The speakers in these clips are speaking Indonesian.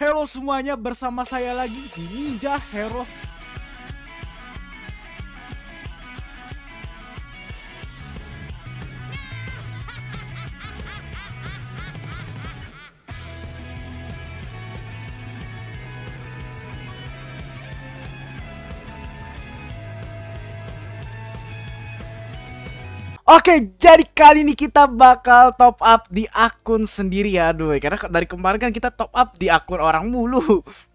Halo semuanya, bersama saya lagi di Ninja Heroes. Oke, jadi kali ini kita bakal top up di akun sendiri ya, aduh. Karena dari kemarin kan kita top up di akun orang mulu.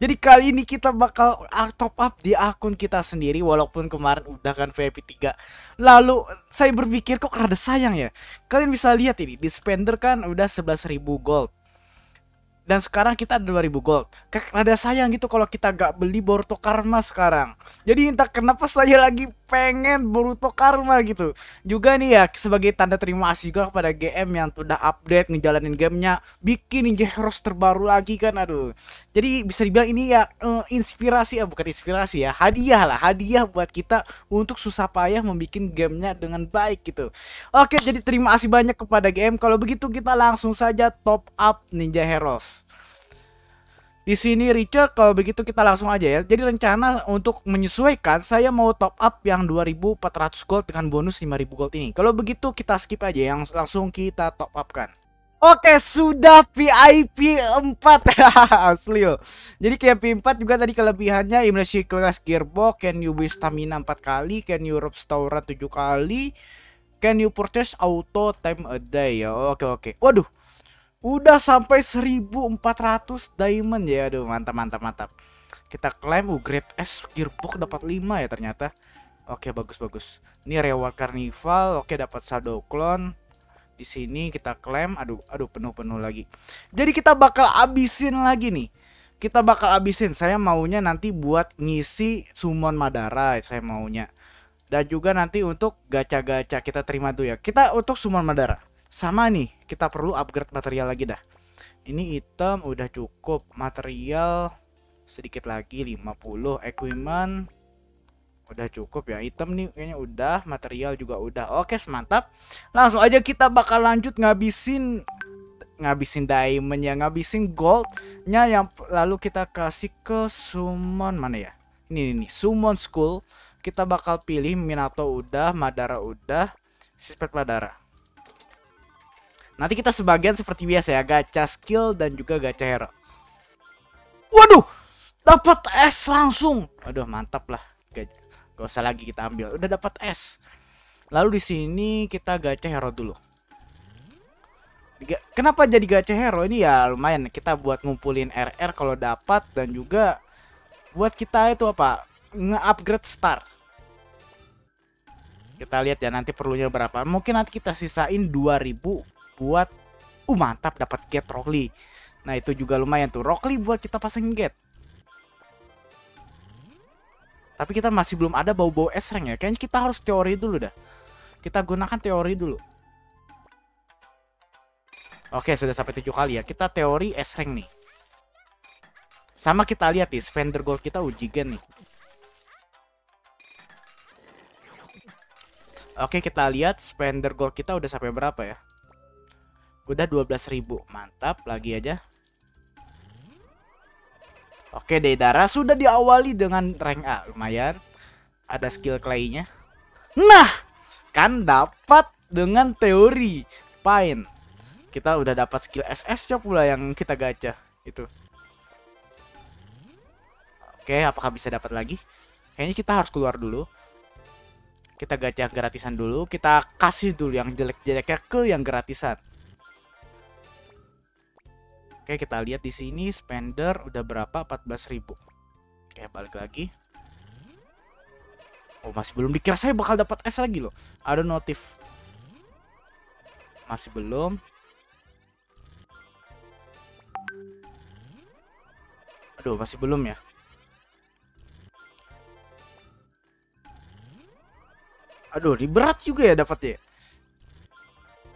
Jadi kali ini kita bakal top up di akun kita sendiri, walaupun kemarin udah kan VIP 3. Lalu saya berpikir kok rada sayang ya. Kalian bisa lihat ini, di spender kan udah 11.000 gold. Dan sekarang kita ada 2.000 gold. Rada sayang gitu kalau kita gak beli Boruto Karma sekarang. Jadi entah kenapa saya lagi pengen Boruto Karma gitu. Juga nih ya, sebagai tanda terima kasih juga kepada GM yang udah update, ngejalanin gamenya, bikin Ninja Heroes terbaru lagi kan, aduh. Jadi bisa dibilang ini ya inspirasi, bukan inspirasi ya, hadiah buat kita untuk susah payah membikin gamenya dengan baik gitu. Oke, jadi terima kasih banyak kepada GM. Kalau begitu kita langsung saja top up Ninja Heroes. Di sini Richard, kalau begitu kita langsung aja ya. Jadi rencana untuk menyesuaikan, saya mau top up yang 2.400 gold dengan bonus 5.000 gold ini. Kalau begitu kita skip aja, yang langsung kita top up kan. Oke, sudah VIP 4. Asli loh. Jadi kayak VIP 4 juga tadi kelebihannya immersion class gearbox, can you buy stamina 4 kali, can you rob restoran 7 kali, can you purchase auto time a day ya. Oke. Waduh. Udah sampai 1.400 diamond ya. Aduh, mantap. Kita klaim grade S gearbox dapat 5 ya ternyata. Oke, bagus. Ini reward carnival, oke dapat shadow clone. Di sini kita klaim. Aduh penuh lagi. Jadi kita bakal abisin lagi nih. Saya maunya nanti buat ngisi summon Madara, saya maunya. Dan juga nanti untuk gacha-gacha kita terima tuh ya. Kita untuk summon Madara. Sama nih, kita perlu upgrade material lagi dah. Ini item udah cukup, material sedikit lagi 50, equipment udah cukup ya. Item nih kayaknya udah, material juga udah. Oke, mantap. Langsung aja kita bakal lanjut ngabisin diamond ya, ngabisin goldnya yang lalu kita kasih ke summon mana ya? Ini nih, summon school. Kita bakal pilih Minato udah, Madara udah, Suspect Madara. Nanti kita sebagian seperti biasa ya, gacha skill dan juga gacha hero. Waduh, dapat S langsung. Aduh, mantap lah. Gak usah lagi kita ambil, udah dapat S. Lalu di sini kita gacha hero dulu. Kenapa jadi gacha hero ini ya? Lumayan kita buat ngumpulin RR kalau dapat, dan juga buat kita itu apa? Nge-upgrade star. Kita lihat ya nanti perlunya berapa. Mungkin nanti kita sisain 2.000 buat mantap dapat get Rock Lee. Nah, itu juga lumayan tuh Rock Lee buat kita pasang get. Tapi kita masih belum ada bau-bau S-rank ya. Kayaknya kita harus teori dulu dah. Kita gunakan teori dulu. Oke, sudah sampai 7 kali ya. Kita teori S-rank nih. Sama kita lihat nih spender gold kita ujigen nih. Oke, kita lihat spender gold kita udah sampai berapa ya. Udah 12.000, mantap, lagi aja. Oke, Deidara sudah diawali dengan rank A, lumayan. Ada skill clay-nya. Nah, kan dapat dengan teori Pain. Kita udah dapat skill SS-nya pula yang kita gacha itu. Oke, apakah bisa dapat lagi? Kayaknya kita harus keluar dulu. Kita gacha gratisan dulu, kita kasih dulu yang jelek-jeleknya ke yang gratisan. Oke, kita lihat di sini spender udah berapa? 14.000. Oke, balik lagi. Oh, masih belum, dikira saya bakal dapat S lagi loh. Ada notif. Masih belum. Aduh, masih belum ya. Aduh, berat juga ya dapatnya.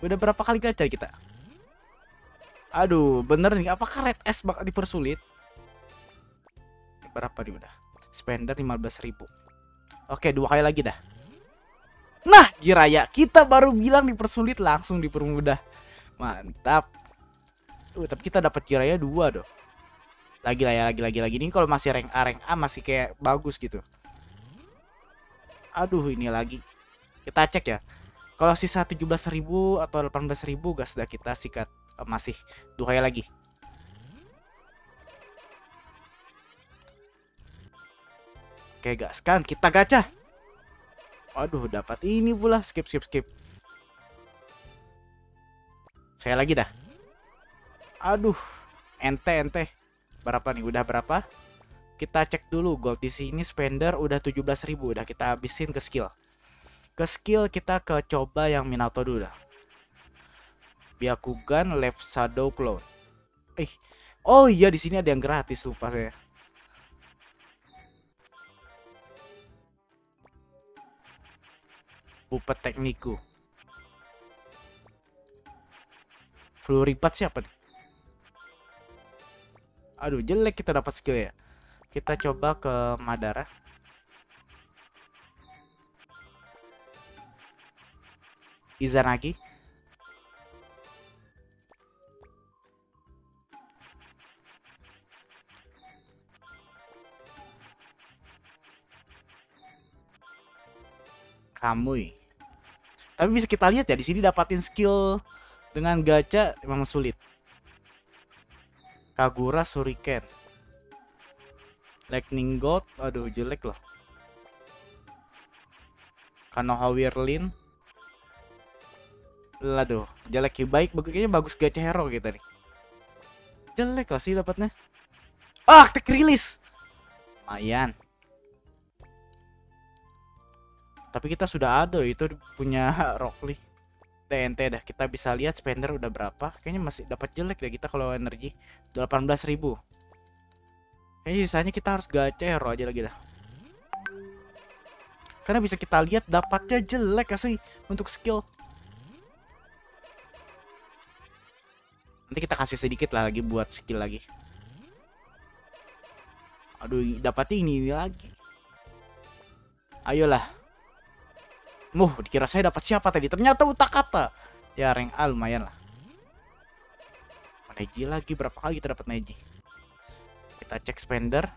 Udah berapa kali gacha kita? Aduh, bener nih. Apakah red S bakal dipersulit? Berapa nih udah? Spender 15.000. Oke, 2 kali lagi dah. Nah, Giraya. Kita baru bilang dipersulit, langsung dipermudah. Mantap. Tapi kita dapat Giraya 2 doh. lagi lah ya, lagi ini kalau masih rank A masih kayak bagus gitu. Aduh, ini lagi kita cek ya. Kalau sisa 17.000 atau 18.000 gas sudah kita sikat, masih duhaya lagi. Oke, gaskan, kita gacha. Aduh, dapat ini pula. Skip. Saya lagi dah. Aduh, ente. Berapa nih? Udah berapa? Kita cek dulu gold di sini. Spender udah 17.000, udah kita habisin ke skill. Ke skill kita ke coba yang Minato dulu dah. Byakugan Left Shadow Clone. Oh iya, di sini ada yang gratis, lupa saya. Puppet Tekniku. Fluripat siapa nih? Aduh, jelek kita dapat skill ya. Kita coba ke Madara. Izanagi. Kamui. Tapi bisa kita lihat ya, di sini dapatin skill dengan gacha memang sulit. Kagura Suriken. Lightning God, aduh jelek loh. Kanoha Wirlin. Aduh, jelek. Baik, kayaknya bagus gacha hero kita nih. Jelek lah sih dapatnya. Ah, tek rilis. Lumayan. Tapi kita sudah ada itu punya Rock Lee. TNT dah, kita bisa lihat spender udah berapa. Kayaknya masih dapat jelek deh kita kalau energi 18.000. Kayaknya sisanya kita harus gacha hero aja lagi dah. Karena bisa kita lihat dapatnya jelek sih untuk skill. Nanti kita kasih sedikit lah lagi buat skill lagi. Aduh, dapatnya ini lagi. Ayolah. Dikira saya dapat siapa tadi? Ternyata Utakata. Ya, rank A lumayan lah. Neji lagi, berapa kali kita dapat Neji? Kita cek spender.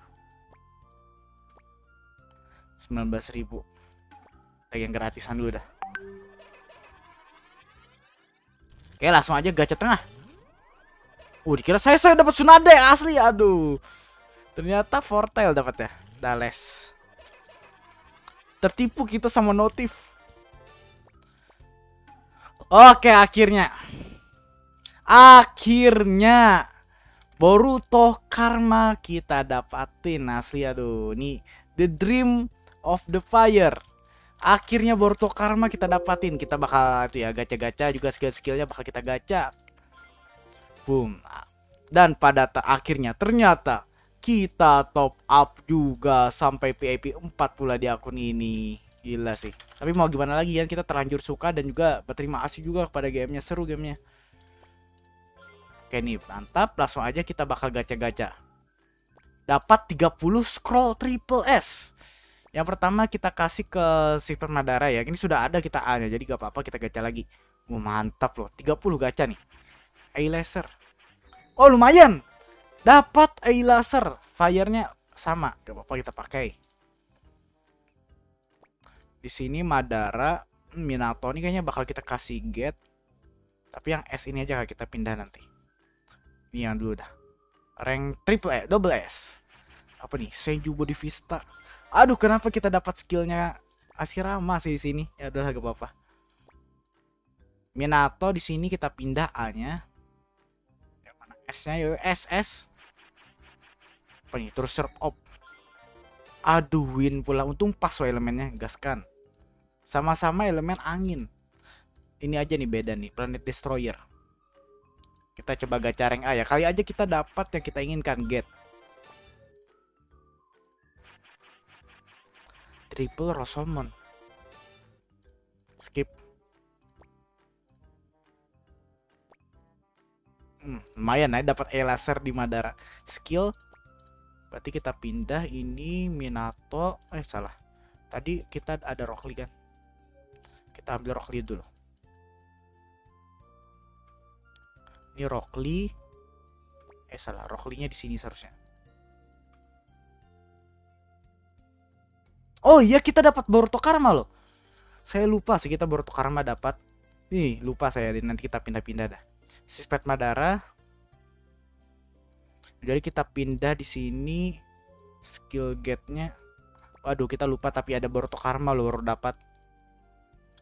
19.000. Kita yang gratisan dulu dah. Oke, langsung aja gacha tengah. Dikira saya dapat Sunade asli. Aduh. Ternyata Fortale dapat ya. Dales. Tertipu kita sama notif. Oke, akhirnya. Akhirnya Boruto Karma kita dapatin asli. Aduh, ini The Dream of the Fire. Akhirnya Boruto Karma kita dapatin. Kita bakal itu ya gacha-gacha juga, skill-skillnya bakal kita gacha. Boom. Dan pada akhirnya ternyata kita top up juga sampai VIP 4 pula di akun ini. Gila sih. Tapi mau gimana lagi ya, kita terlanjur suka dan juga berterima kasih juga kepada gamenya. Seru gamenya. Oke nih, mantap. Langsung aja kita bakal gacha-gacha. Dapat 30 scroll triple S. Yang pertama kita kasih ke Super Madara ya. Ini sudah ada kita A nya, jadi gak apa-apa kita gacha lagi. Mantap loh, 30 gacha nih. Eyelaser. Lumayan. Dapat eyelaser. Fire-nya sama. Gak apa-apa kita pakai. Di sini Madara, Minato ini kayaknya bakal kita kasih get. Tapi yang S ini aja kita pindah nanti. Ini yang dulu dah. Rank triple S, double S. Apa nih? Senju Body Vista. Aduh, kenapa kita dapat skillnya Asyirama sih di sini? Ya udahlah, gak apa-apa. Minato di sini kita pindah A-nya. S-nya SS. Terus serve up. Aduh, win pula. Untung pas loh elemennya. Gaskan. Sama-sama elemen angin. Ini aja nih beda nih, Planet Destroyer. Kita coba gacha rank A ya. Kali aja kita dapat yang kita inginkan. Get triple Rosomon. Skip. Lumayan ya, dapat eyelaser di Madara. Skill berarti kita pindah ini Minato. Salah. Tadi kita ada Rock Lee kan. Kita ambil Rock Lee dulu. Ini Rock Lee. Salah, Rock Lee-nya di sini seharusnya. Oh iya, kita dapat Boruto Karma loh. Saya lupa sih kita Boruto Karma dapat. Ih, lupa saya, nanti kita pindah-pindah dah. Sispet Madara. Jadi kita pindah di sini skill gate-nya. Waduh, kita lupa tapi ada Boruto Karma loh baru dapat.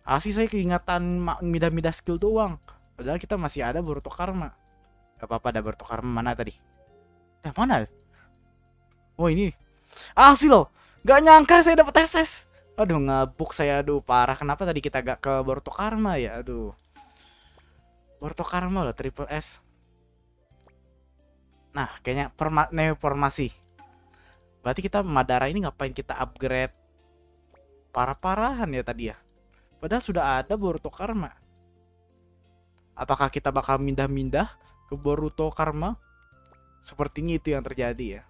Asih saya keingatan mida-mida skill doang. Padahal kita masih ada Boruto Karma. Gak apa-apa, ada Boruto Karma mana tadi? Nah, mana? Oh, ini. Asih loh. Gak nyangka saya dapat SS. Aduh, ngebuk saya, aduh parah. Kenapa tadi kita gak ke Boruto Karma ya? Aduh. Boruto Karma loh, triple S. Nah, kayaknya neo formasi. Berarti kita Madara ini ngapain kita upgrade parah-parahan ya tadi ya? Padahal sudah ada Boruto Karma. Apakah kita bakal mindah-mindah ke Boruto Karma? Sepertinya itu yang terjadi ya.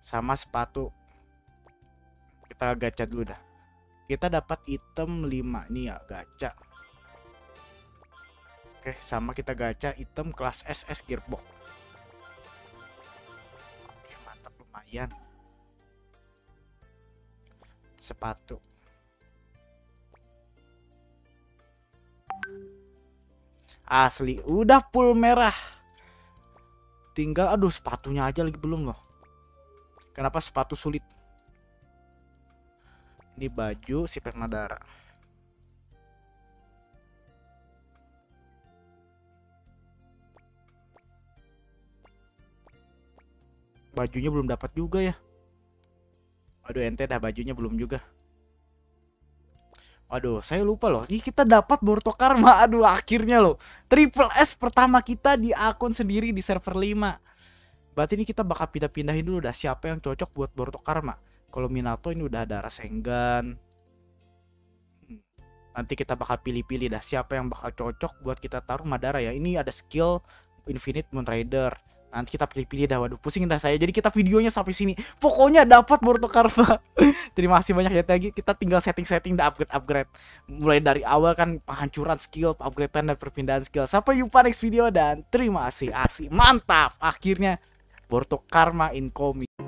Sama sepatu. Kita gacha dulu dah. Kita dapat item 5 nih ya, gacha. Oke, sama kita gacha item kelas SS Gearbox. Oke, mantap, lumayan. Sepatu. Asli, udah full merah. Tinggal, aduh, sepatunya aja lagi belum loh. Kenapa sepatu sulit? Ini baju si Madara. Bajunya belum dapat juga ya. Aduh, ente dah, bajunya belum juga. Aduh, saya lupa loh. Ini kita dapat Boruto Karma. Aduh, akhirnya loh. Triple S pertama kita di akun sendiri di server 5. Berarti ini kita bakal pindah-pindahin dulu dah siapa yang cocok buat Boruto Karma. Kalau Minato ini udah ada Rasengan. Nanti kita bakal pilih-pilih dah siapa yang bakal cocok buat kita taruh Madara ya. Ini ada skill Infinite Moon Rider. Nanti kita pilih-pilih dah, waduh pusing dah saya. Jadi kita videonya sampai sini. Pokoknya dapat Boruto Karma. Terima kasih banyak ya lagi. Kita tinggal setting-setting dah, upgrade-upgrade. Mulai dari awal kan, penghancuran skill, upgradean dan perpindahan skill. Sampai jumpa next video dan terima kasih. Asik, mantap. Akhirnya Boruto Karma incomi.